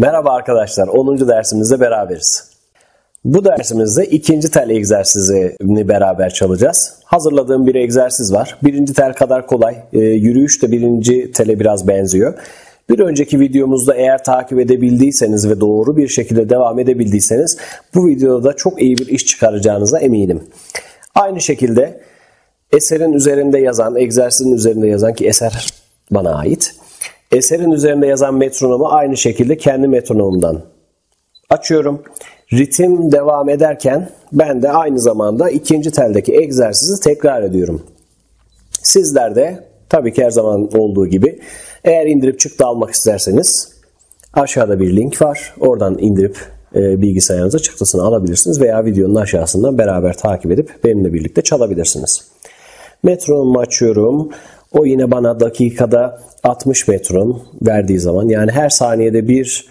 Merhaba arkadaşlar, 10. dersimizde beraberiz. Bu dersimizde ikinci tel egzersizini beraber çalışacağız. Hazırladığım bir egzersiz var. Birinci tel kadar kolay, yürüyüş de birinci tele biraz benziyor. Bir önceki videomuzda eğer takip edebildiyseniz ve doğru bir şekilde devam edebildiyseniz bu videoda da çok iyi bir iş çıkaracağınıza eminim. Aynı şekilde eserin üzerinde yazan, egzersizin üzerinde yazan ki eser bana ait. Eserin üzerinde yazan metronomu aynı şekilde kendi metronomumdan açıyorum. Ritim devam ederken ben de aynı zamanda ikinci teldeki egzersizi tekrar ediyorum. Sizler de tabii ki her zaman olduğu gibi eğer indirip çıktı almak isterseniz aşağıda bir link var. Oradan indirip bilgisayarınıza çıktısını alabilirsiniz veya videonun aşağısından beraber takip edip benimle birlikte çalabilirsiniz. Metronomu açıyorum. O yine bana dakikada 60 metron verdiği zaman yani her saniyede bir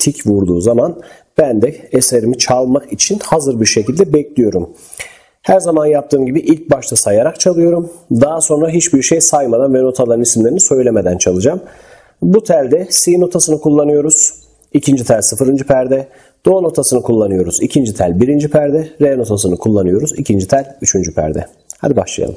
tik vurduğu zaman ben de eserimi çalmak için hazır bir şekilde bekliyorum. Her zaman yaptığım gibi ilk başta sayarak çalıyorum. Daha sonra hiçbir şey saymadan ve notaların isimlerini söylemeden çalacağım. Bu telde C notasını kullanıyoruz. İkinci tel 0. perde. Do notasını kullanıyoruz. İkinci tel 1. perde. Re notasını kullanıyoruz. İkinci tel 3. perde. Hadi başlayalım.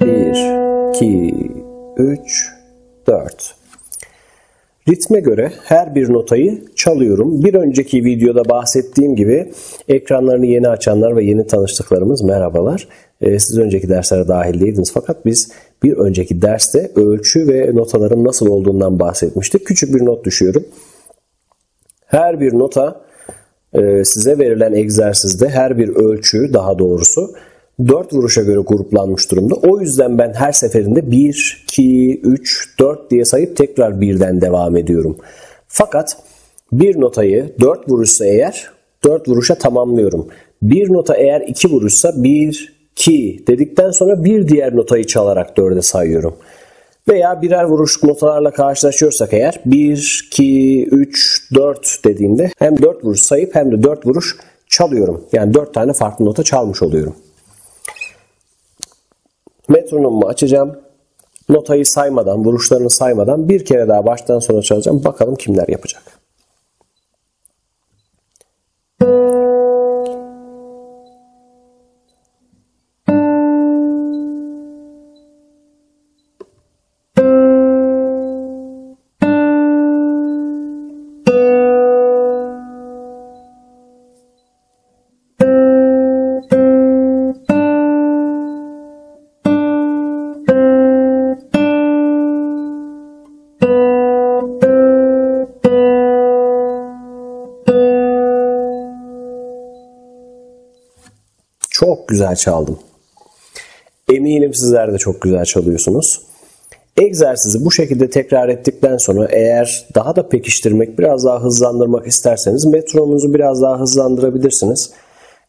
2, 3, 4. Ritme göre her bir notayı çalıyorum. Bir önceki videoda bahsettiğim gibi ekranlarını yeni açanlar ve yeni tanıştıklarımız merhabalar. Siz önceki derslere dahil değildiniz fakat biz bir önceki derste ölçü ve notaların nasıl olduğundan bahsetmiştik. Küçük bir not düşüyorum. Her bir nota size verilen egzersizde her bir ölçü daha doğrusu 4 vuruşa göre gruplanmış durumda. O yüzden ben her seferinde 1, 2, 3, 4 diye sayıp tekrar 1'den devam ediyorum. Fakat bir notayı 4 vuruşsa eğer 4 vuruşa tamamlıyorum. Bir nota eğer 2 vuruşsa 1, 2 dedikten sonra bir diğer notayı çalarak 4'e sayıyorum. Veya birer vuruşluk notalarla karşılaşıyorsak eğer 1, 2, 3, 4 dediğimde hem 4 vuruş sayıp hem de 4 vuruş çalıyorum. Yani 4 tane farklı nota çalmış oluyorum. Metronomu açacağım. Notayı saymadan, vuruşlarını saymadan bir kere daha baştan sona çalacağım. Bakalım kimler yapacak. Çok güzel çaldım. Eminim sizler de çok güzel çalıyorsunuz. Egzersizi bu şekilde tekrar ettikten sonra eğer daha da pekiştirmek, biraz daha hızlandırmak isterseniz metronomunuzu biraz daha hızlandırabilirsiniz.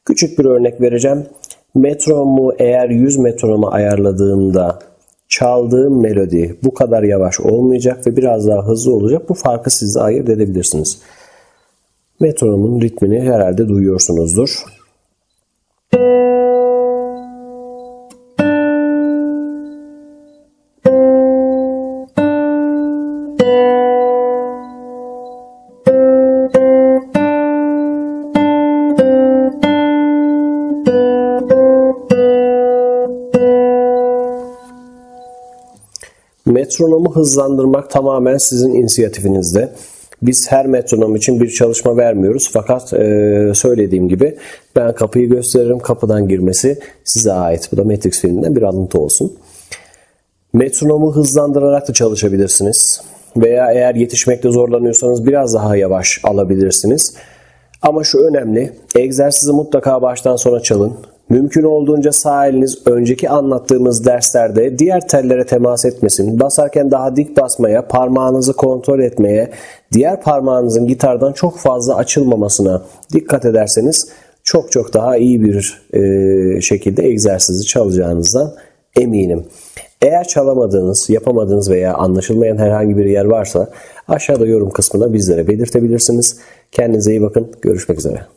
Küçük bir örnek vereceğim. Metronomu eğer 100 metronoma ayarladığımda çaldığım melodi bu kadar yavaş olmayacak ve biraz daha hızlı olacak. Bu farkı siz de ayırt edebilirsiniz. Metronomun ritmini herhalde duyuyorsunuzdur. Metronomu hızlandırmak tamamen sizin inisiyatifinizde. Biz her metronom için bir çalışma vermiyoruz fakat söylediğim gibi ben kapıyı gösteririm, kapıdan girmesi size ait. Bu da Matrix filminden bir alıntı olsun. Metronomu hızlandırarak da çalışabilirsiniz veya eğer yetişmekte zorlanıyorsanız biraz daha yavaş alabilirsiniz. Ama şu önemli, egzersizi mutlaka baştan sona çalın. Mümkün olduğunca sağ eliniz önceki anlattığımız derslerde diğer tellere temas etmesin. Basarken daha dik basmaya, parmağınızı kontrol etmeye, diğer parmağınızın gitardan çok fazla açılmamasına dikkat ederseniz çok çok daha iyi bir şekilde egzersizi çalacağınızdan eminim. Eğer çalamadığınız, yapamadığınız veya anlaşılmayan herhangi bir yer varsa aşağıda yorum kısmında bizlere belirtebilirsiniz. Kendinize iyi bakın. Görüşmek üzere.